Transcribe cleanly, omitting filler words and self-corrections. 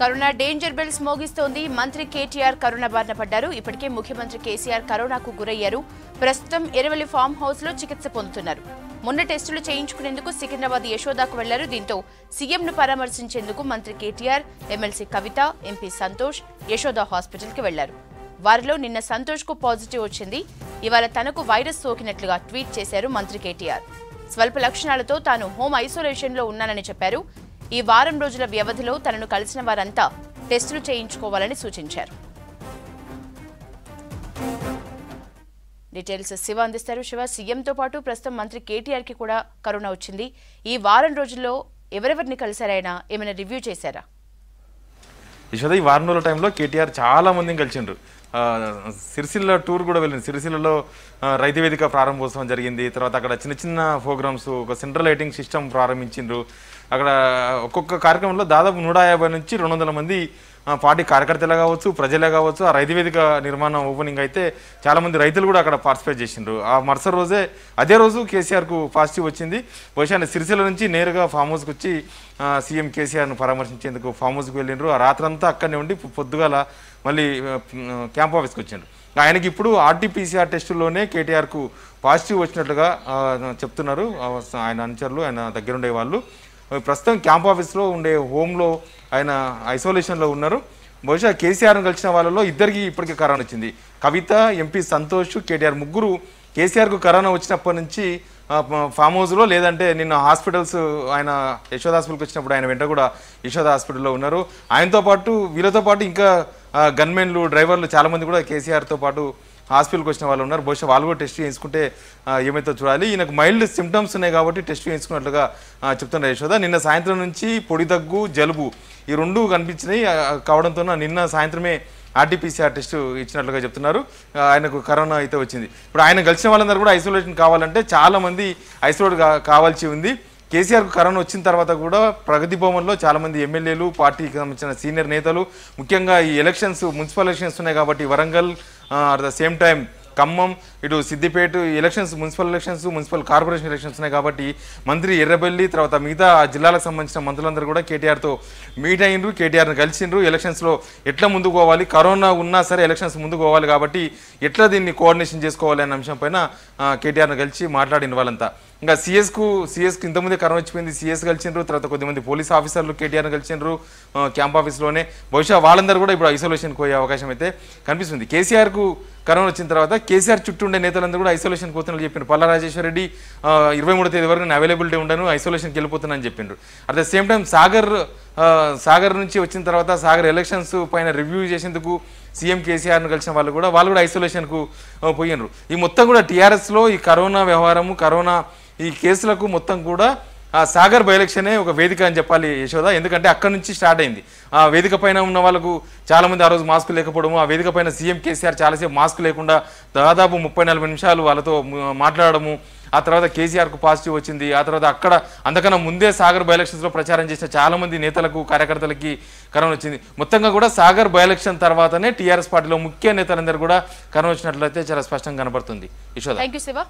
Corona danger bell మోగిస్తోంది. మంత్రి KTR corona బారిన పడ్డారు. ఇప్పటికే ముఖ్యమంత్రి కేసీఆర్ కరోనాకు గురయ్యారు. ప్రస్తుతం ఎర్రవెల్లి ఫామ్ హౌస్ లో చికిత్స పొందుతున్నారు. మొన్న టెస్టులు చేయించుకునేందుకు సికింద్రాబాద్ యశోదాకు వెళ్లారు. దీంతో సీఎంను పరామర్శించేందుకు మంత్రి KTR, MLC Kavitha, MP Santosh Yashoda hospital కి వెళ్లారు. వారిలో నిన్న సంతోష్ కు పాజిటివ్ వచ్చింది. ఇవాళ తనకు వైరస్ సోకినట్లుగా ట్వీట్ చేశారు మంత్రి కేటీఆర్. స్వల్ప లక్షణాలతో తాను హోమ్ ఐసోలేషన్ లో ఉన్నానని చెప్పారు. ఈ వారం రోజుల వ్యవధిలో తనను కలిసిన వారంతా టెస్టులు చేయించుకోవాలని సూచించారు. డీటెయిల్స్ శివ అందిస్తారు. శివ, సీఎంతో పాటు ప్రస్తుతం మంత్రి కేటీఆర్ కి కూడా కరోనా వచ్చింది. ఈ వారం రోజుల్లో ఎవరెవరిని కలిసారైనా ఏమైనా రివ్యూ చేశారా? ఈ వారం రోజుల టైంలో కేటీఆర్ చాలా మందిని కలిసిండ్రు. సిరిసిల్ల టూర్ కూడా వెళ్ళింది. సిరిసిల్లలో రైతు వేదిక ప్రారంభోత్సవం జరిగింది. తర్వాత అక్కడ చిన్న చిన్న ప్రోగ్రామ్స్, ఒక సెంట్రల్ లైటింగ్ సిస్టమ్ ప్రారంభించిండ్రు. అక్కడ ఒక్కొక్క కార్యక్రమంలో దాదాపు 150 నుంచి 200 మంది పార్టీ కార్యకర్తలే కావచ్చు, ప్రజలే కావచ్చు. ఆ రైతు వేదిక నిర్మాణం ఓపెనింగ్ అయితే చాలామంది రైతులు కూడా అక్కడ పార్టిసిపేట్ చేసిండ్రు. ఆ మరుసటి రోజే, అదే రోజు కేసీఆర్కు పాజిటివ్ వచ్చింది. బహుశా సిరిసిల్ల నుంచి నేరుగా ఫామ్ హౌస్కి వచ్చి సీఎం కేసీఆర్ను పరామర్శించేందుకు ఫామ్ హౌస్కి వెళ్ళిండ్రు. ఆ రాత్రంతా అక్కడనే ఉండి పొద్దుగాల మళ్ళీ క్యాంప్ ఆఫీస్కి వచ్చిండ్రు. ఆయనకి ఇప్పుడు ఆర్టీపీసీఆర్ టెస్టులోనే కేటీఆర్కు పాజిటివ్ వచ్చినట్లుగా చెప్తున్నారు ఆయన అనుచరులు, ఆయన దగ్గరుండే వాళ్ళు. ప్రస్తుతం క్యాంప్ ఆఫీస్లో ఉండే హోంలో ఆయన ఐసోలేషన్లో ఉన్నారు. బహుశా కేసీఆర్ను కలిసిన వాళ్ళలో ఇద్దరికి ఇప్పటికే కరోనా వచ్చింది. కవిత, ఎంపీ సంతోష్, కేటీఆర్ ముగ్గురు కేసీఆర్కు కరోనా వచ్చినప్పటి నుంచి ఫామ్ హౌస్లో, లేదంటే నిన్న హాస్పిటల్స్, ఆయన యశోద హాస్పిటల్కి వచ్చినప్పుడు ఆయన వెంట కూడా యశోద హాస్పిటల్లో ఉన్నారు. ఆయనతో పాటు, వీళ్ళతో పాటు ఇంకా గన్మెన్లు, డ్రైవర్లు చాలామంది కూడా కేసీఆర్తో పాటు హాస్పిటల్కి వచ్చిన వాళ్ళు ఉన్నారు. బహుశా వాళ్ళు కూడా టెస్ట్ చేయించుకుంటే ఏమైతే చూడాలి. ఈయనకు మైల్డ్ సిమ్టమ్స్ ఉన్నాయి కాబట్టి టెస్ట్ చేయించుకున్నట్లుగా చెప్తున్నారు యశోద. నిన్న సాయంత్రం నుంచి పొడి దగ్గు, జలుబు ఈ రెండు కనిపించినాయి. కావడంతో నిన్న సాయంత్రమే ఆర్టీపీసీఆర్ టెస్ట్ ఇచ్చినట్లుగా చెప్తున్నారు. ఆయనకు కరోనా అయితే వచ్చింది. ఇప్పుడు ఆయన కలిసిన వాళ్ళందరూ కూడా ఐసోలేషన్ కావాలంటే చాలామంది ఐసోలేట్ కావాల్సి ఉంది. కేసీఆర్కు కరోనా వచ్చిన తర్వాత కూడా ప్రగతి భవన్లో చాలామంది ఎమ్మెల్యేలు, పార్టీకి సంబంధించిన సీనియర్ నేతలు, ముఖ్యంగా ఈ ఎలక్షన్స్, మున్సిపల్ ఎలక్షన్స్ ఉన్నాయి కాబట్టి Warangal, at the same time Khammam, ఇటు Siddipet elections, municipal corporation elections ఉన్నాయి కాబట్టి మంత్రి ఎర్రబెల్లి, తర్వాత మిగతా జిల్లాలకు సంబంధించిన మంత్రులందరూ కూడా కేటీఆర్తో మీట్ అయినరు, కేటీఆర్ను కలిసిండ్రు. ఎలక్షన్స్లో ఎట్లా ముందుకు పోవాలి, కరోనా ఉన్నా సరే ఎలక్షన్స్ ముందుకు పోవాలి కాబట్టి ఎట్లా దీన్ని కోఆర్డినేషన్ చేసుకోవాలి అనే అంశం పైన కేటీఆర్ను కలిసి మాట్లాడిన వాళ్ళంతా. ఇంకా సీఎస్కి ఇంతకుముందే కరోనా వచ్చిపోయింది, సీఎస్ కలిసిండ్రు. తర్వాత కొద్దిమంది పోలీస్ ఆఫీసర్లు కేటీఆర్ను కలిసిండ్రు క్యాంప్ ఆఫీస్లోనే. బహుశా వాళ్ళందరూ కూడా ఇప్పుడు ఐసోలేషన్కి పోయే అవకాశం అయితే కనిపిస్తుంది. కేసీఆర్కు కరోనా వచ్చిన తర్వాత కేసీఆర్ చుట్టూ ఉండే నేతలందరూ కూడా ఐసోలేషన్కి పోతున్నట్లు చెప్పారు. పల్లా రాజేశ్వర రెడ్డి 23వ తేదీ వరకు నేను అవైలబిలిటీ ఉండను, ఐసోలేషన్కి వెళ్ళిపోతున్నాను అని చెప్పిండ్రు. At the same time Sagar నుంచి వచ్చిన తర్వాత సాగర్ ఎలక్షన్స్ పైన రివ్యూ చేసేందుకు సీఎం కేసీఆర్ను కలిసిన వాళ్ళు కూడా ఐసోలేషన్కు పోయినరు. ఈ మొత్తం కూడా టీఆర్ఎస్లో ఈ కరోనా వ్యవహారము, కరోనా ఈ కేసులకు మొత్తం కూడా ఆ సాగర్ బై ఎలక్షనే ఒక వేదిక అని చెప్పాలి యశోద. ఎందుకంటే అక్కడి నుంచి స్టార్ట్ అయింది. ఆ వేదిక పైన ఉన్న వాళ్ళకు చాలామంది ఆ రోజు మాస్క్ లేకపోవడము, ఆ వేదిక పైన సీఎం కేసీఆర్ చాలాసేపు మాస్క్ లేకుండా దాదాపు 30-40 నిమిషాలు వాళ్ళతో మాట్లాడము. ఆ తర్వాత కేసీఆర్కు పాజిటివ్ వచ్చింది. ఆ తర్వాత అక్కడ అంతకన్నా ముందే సాగర్ బై ఎలక్షన్స్లో ప్రచారం చేసిన చాలామంది నేతలకు, కార్యకర్తలకి కరోనా వచ్చింది. మొత్తంగా కూడా సాగర్ బై ఎలక్షన్ తర్వాతనే టీఆర్ఎస్ పార్టీలో ముఖ్య నేతలందరూ కూడా కరోనా వచ్చినట్లయితే చాలా స్పష్టంగా కనబడుతుంది యశోద.